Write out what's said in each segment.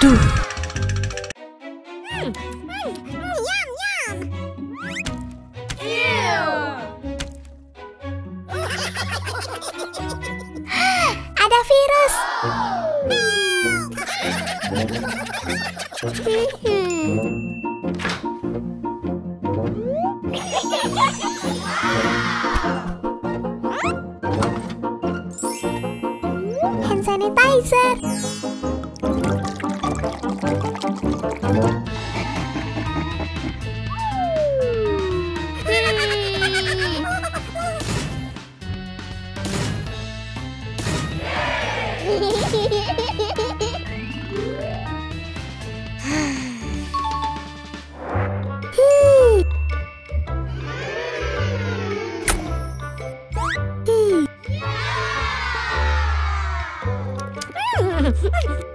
Aduh. Yum, yum. Ada virus. Hand sanitizer.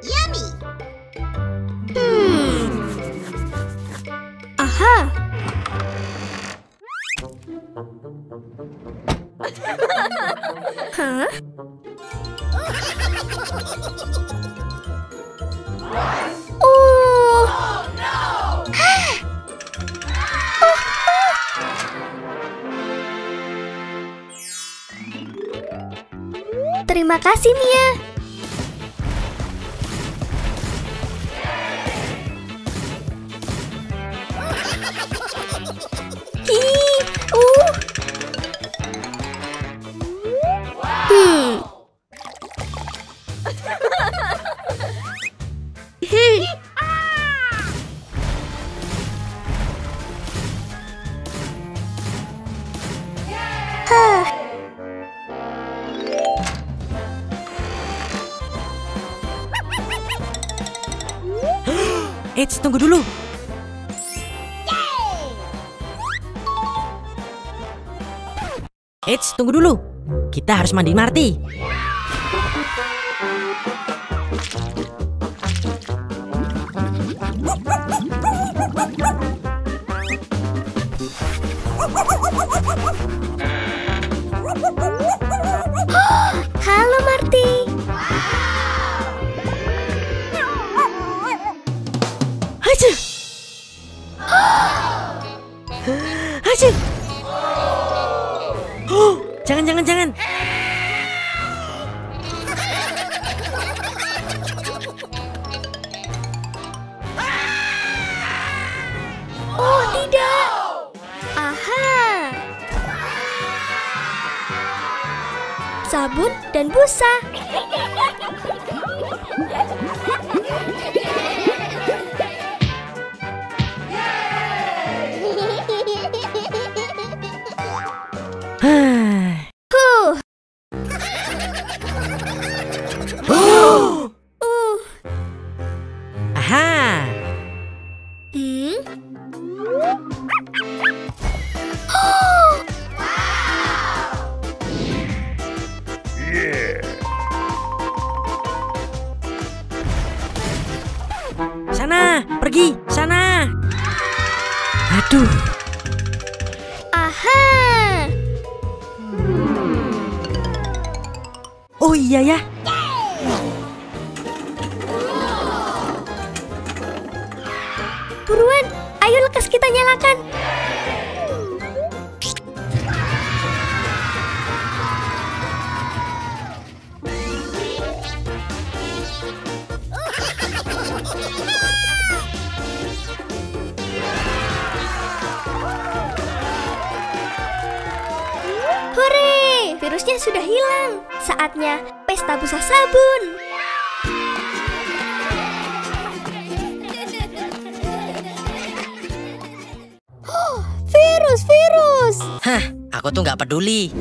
Yummy. Aha. Hah? Terima kasih, Mia. Eits, tunggu dulu. Eits, tunggu dulu. Kita harus mandiin Marty. Halo Marty. Jangan. Oh, tidak. Aha. Sabun dan busa. Sana. Aduh. Aha. Oh iya ya. Buruan, ayo lekas kita nyalakan. Virusnya sudah hilang. Saatnya pesta busa sabun. Oh, virus. Hah, aku tuh nggak peduli.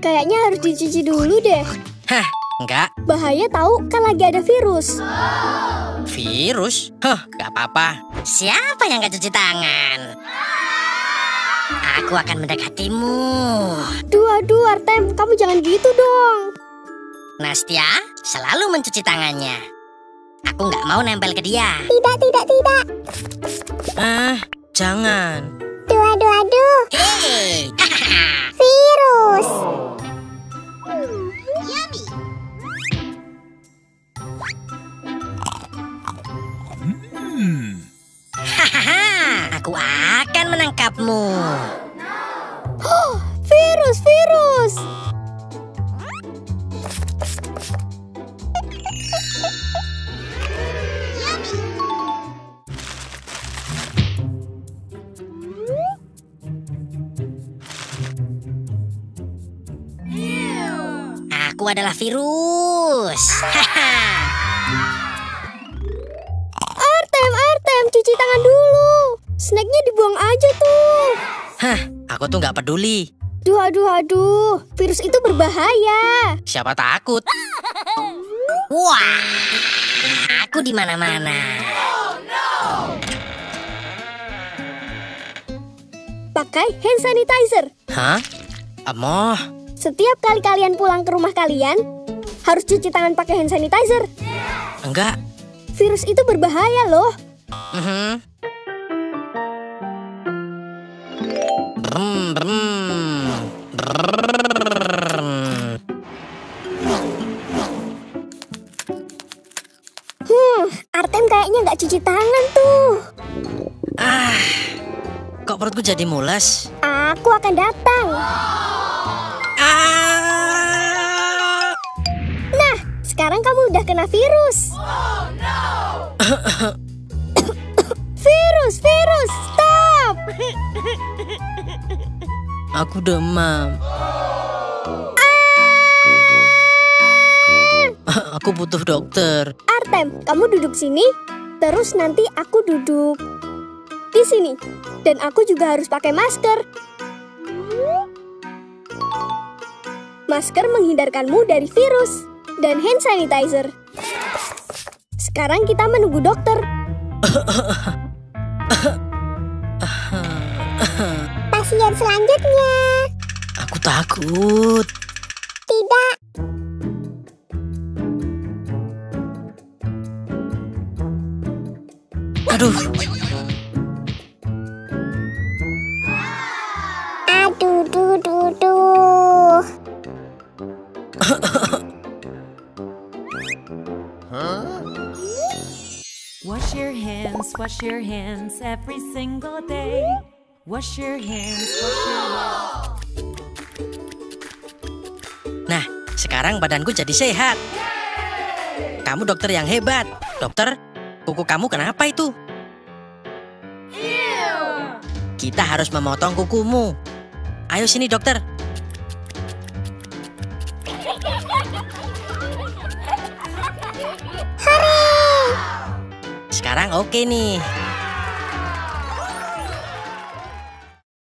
Kayaknya harus dicuci dulu deh. Hah, nggak. Bahaya tahu, kan lagi ada virus. Virus? Hah, nggak apa-apa. Siapa yang nggak cuci tangan? Aku akan mendekatimu. Aduh, Artem, kamu jangan gitu dong. Nastya selalu mencuci tangannya. Aku nggak mau nempel ke dia. Tidak. Jangan. Aduh. Hei, virus. Yummy. Aku adalah virus. Artem, cuci tangan dulu. Snacknya dibuang aja tuh. Hah, aku tuh nggak peduli. Aduh, virus itu berbahaya. Siapa takut? Wah, aku di mana-mana. Oh, no. Pakai hand sanitizer. Hah? Amoh. Setiap kali kalian pulang ke rumah kalian, harus cuci tangan pakai hand sanitizer. Enggak. Virus itu berbahaya loh. Artem kayaknya nggak cuci tangan tuh. Ah, kok perutku jadi mules? Aku akan datang. Nah, sekarang kamu udah kena virus. Oh, no. Virus, stop. Aku demam. Aku butuh dokter. Artem, kamu duduk sini. Terus nanti aku duduk di sini. Dan aku juga harus pakai masker. Masker menghindarkanmu dari virus dan hand sanitizer. Sekarang kita menunggu dokter. Pasien selanjutnya. Aku takut. Tidak. Aduh. Wash your hands every single day. Wash your hands, wash your hands. Nah, sekarang badanku jadi sehat. Kamu dokter yang hebat. Dokter, kuku kamu kenapa itu? Kita harus memotong kukumu. Ayo sini dokter. Sekarang oke nih.